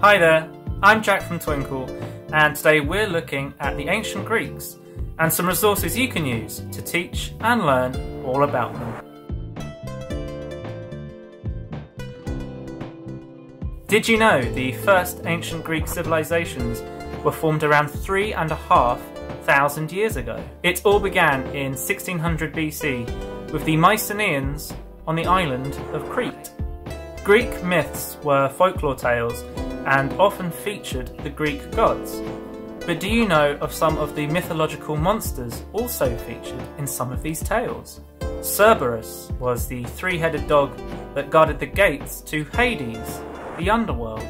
Hi there, I'm Jack from Twinkl, and today we're looking at the ancient Greeks and some resources you can use to teach and learn all about them. Did you know the first ancient Greek civilizations were formed around 3,500 years ago? It all began in 1600 BC with the Mycenaeans on the island of Crete. Greek myths were folklore tales and often featured the Greek gods. But do you know of some of the mythological monsters also featured in some of these tales? Cerberus was the three-headed dog that guarded the gates to Hades, the underworld.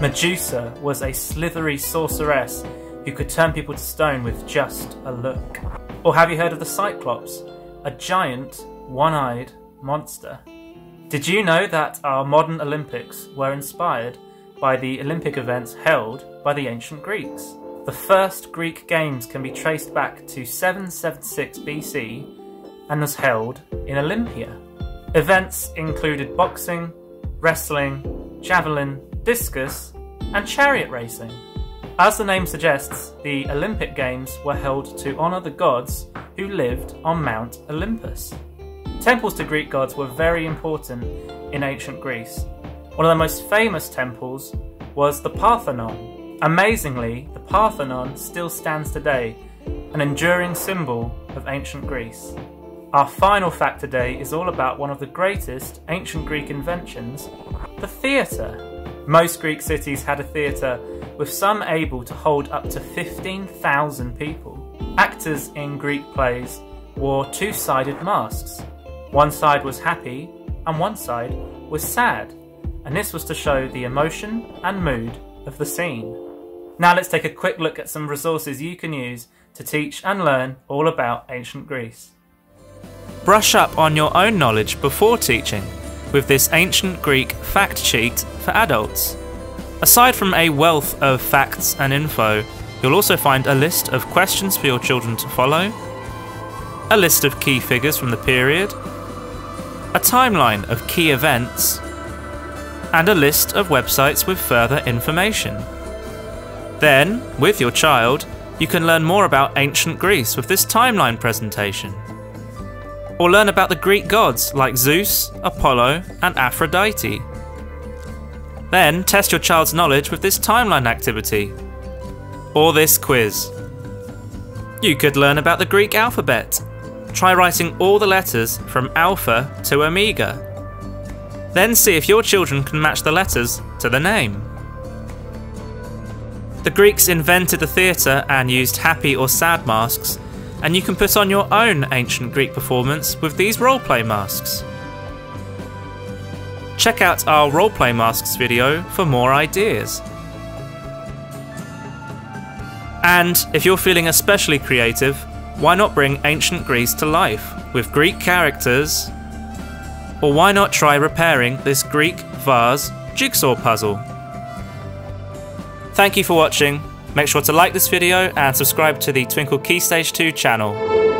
Medusa was a slithery sorceress who could turn people to stone with just a look. Or have you heard of the Cyclops, a giant, one-eyed monster? Did you know that our modern Olympics were inspired by the Olympic events held by the ancient Greeks? The first Greek Games can be traced back to 776 BC and was held in Olympia. Events included boxing, wrestling, javelin, discus, and chariot racing. As the name suggests, the Olympic Games were held to honour the gods who lived on Mount Olympus. Temples to Greek gods were very important in ancient Greece. One of the most famous temples was the Parthenon. Amazingly, the Parthenon still stands today, an enduring symbol of ancient Greece. Our final fact today is all about one of the greatest ancient Greek inventions, the theatre. Most Greek cities had a theatre, with some able to hold up to 15,000 people. Actors in Greek plays wore two-sided masks. One side was happy and one side was sad, and this was to show the emotion and mood of the scene. Now let's take a quick look at some resources you can use to teach and learn all about ancient Greece. Brush up on your own knowledge before teaching with this ancient Greek fact sheet for adults. Aside from a wealth of facts and info, you'll also find a list of questions for your children to follow, a list of key figures from the period, a timeline of key events, and a list of websites with further information. Then, with your child, you can learn more about ancient Greece with this timeline presentation. Or learn about the Greek gods like Zeus, Apollo, and Aphrodite. Then test your child's knowledge with this timeline activity, or this quiz. You could learn about the Greek alphabet. Try writing all the letters from Alpha to Omega. Then see if your children can match the letters to the name. The Greeks invented the theatre and used happy or sad masks, and you can put on your own ancient Greek performance with these roleplay masks. Check out our roleplay masks video for more ideas. And if you're feeling especially creative, why not bring ancient Greece to life with Greek characters? Or why not try repairing this Greek vase jigsaw puzzle? Thank you for watching. Make sure to like this video and subscribe to the Twinkl Key Stage 2 channel.